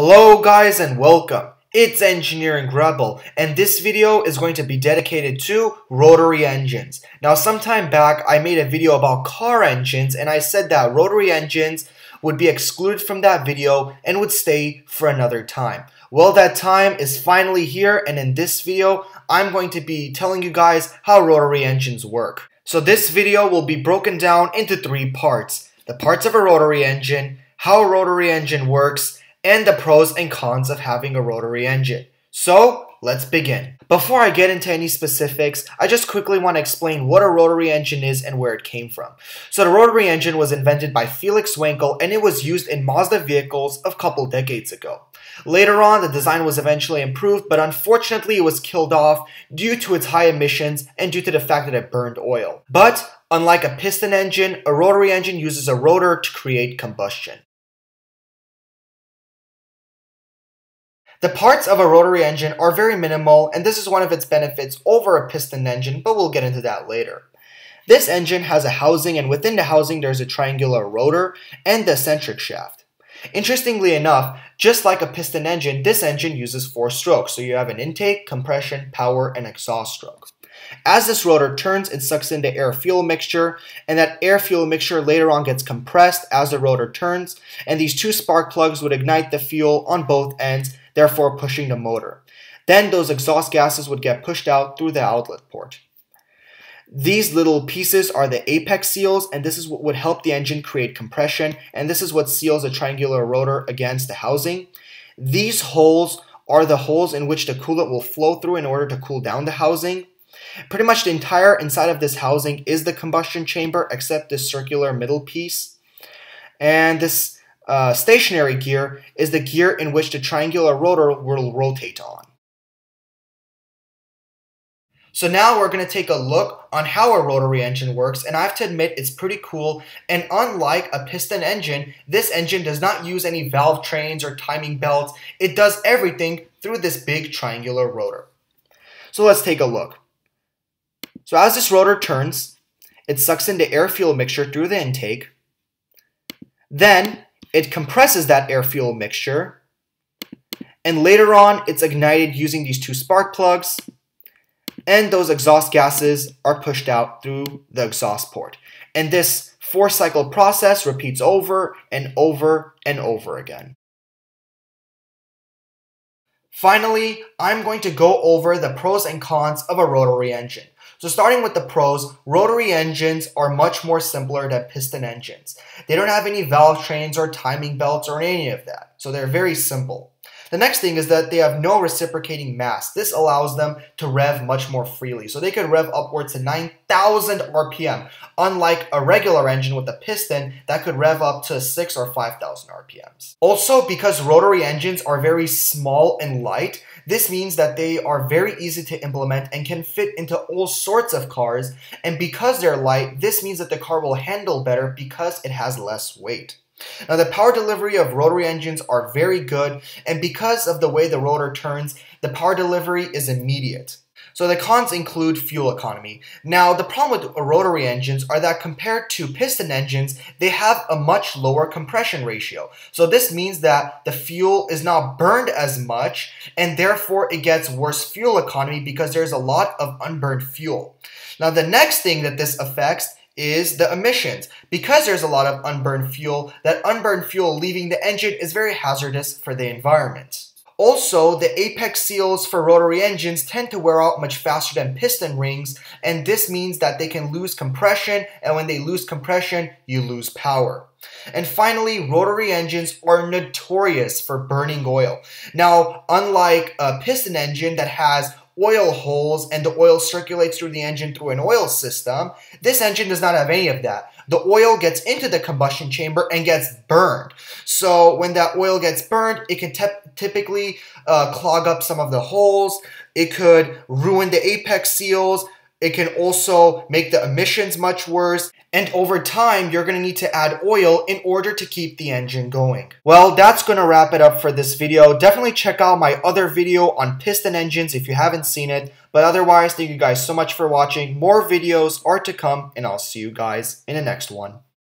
Hello guys and welcome, it's Engineering Rebel, and this video is going to be dedicated to rotary engines. Now sometime back I made a video about car engines and I said that rotary engines would be excluded from that video and would stay for another time. Well, that time is finally here, and in this video I'm going to be telling you guys how rotary engines work. So this video will be broken down into three parts: the parts of a rotary engine, how a rotary engine works, and the pros and cons of having a rotary engine. So let's begin. Before I get into any specifics, I just quickly want to explain what a rotary engine is and where it came from. So the rotary engine was invented by Felix Wankel, and it was used in Mazda vehicles a couple decades ago. Later on, the design was eventually improved, but unfortunately it was killed off due to its high emissions and due to the fact that it burned oil. But unlike a piston engine, a rotary engine uses a rotor to create combustion. The parts of a rotary engine are very minimal, and this is one of its benefits over a piston engine, but we'll get into that later. This engine has a housing, and within the housing there's a triangular rotor and the eccentric shaft. Interestingly enough, just like a piston engine, this engine uses four strokes, so you have an intake, compression, power, and exhaust stroke. As this rotor turns, it sucks in the air-fuel mixture, and that air-fuel mixture later on gets compressed as the rotor turns, and these two spark plugs would ignite the fuel on both ends, therefore pushing the motor. Then those exhaust gases would get pushed out through the outlet port. These little pieces are the apex seals, and this is what would help the engine create compression, and this is what seals the triangular rotor against the housing. These holes are the holes in which the coolant will flow through in order to cool down the housing. Pretty much the entire inside of this housing is the combustion chamber, except this circular middle piece. And this stationary gear is the gear in which the triangular rotor will rotate on. So now we're going to take a look on how a rotary engine works, and I have to admit it's pretty cool, and unlike a piston engine, this engine does not use any valve trains or timing belts. It does everything through this big triangular rotor. So let's take a look. So as this rotor turns, it sucks in the air-fuel mixture through the intake. Then it compresses that air-fuel mixture, and later on it's ignited using these two spark plugs, and those exhaust gases are pushed out through the exhaust port. And this four-cycle process repeats over and over and over again. Finally, I'm going to go over the pros and cons of a rotary engine. So starting with the pros, rotary engines are much more simpler than piston engines. They don't have any valve trains or timing belts or any of that, so they're very simple. The next thing is that they have no reciprocating mass. This allows them to rev much more freely, so they could rev upwards to 9,000 RPM, unlike a regular engine with a piston that could rev up to 6,000 or 5,000 RPMs. Also, because rotary engines are very small and light, this means that they are very easy to implement and can fit into all sorts of cars, and because they're light, this means that the car will handle better because it has less weight. Now, the power delivery of rotary engines are very good, and because of the way the rotor turns, the power delivery is immediate. So the cons include fuel economy. Now, the problem with rotary engines are that compared to piston engines, they have a much lower compression ratio. So this means that the fuel is not burned as much, and therefore it gets worse fuel economy because there's a lot of unburned fuel. Now, the next thing that this affects is the emissions. Because there's a lot of unburned fuel, that unburned fuel leaving the engine is very hazardous for the environment. Also, the apex seals for rotary engines tend to wear out much faster than piston rings, and this means that they can lose compression, and when they lose compression, you lose power. And finally, rotary engines are notorious for burning oil. Now, unlike a piston engine that has oil holes and the oil circulates through the engine through an oil system, this engine does not have any of that. The oil gets into the combustion chamber and gets burned. So when that oil gets burned, it can typically clog up some of the holes. It could ruin the apex seals. It can also make the emissions much worse. And over time, you're going to need to add oil in order to keep the engine going. Well, that's going to wrap it up for this video. Definitely check out my other video on piston engines if you haven't seen it. But otherwise, thank you guys so much for watching. More videos are to come, and I'll see you guys in the next one.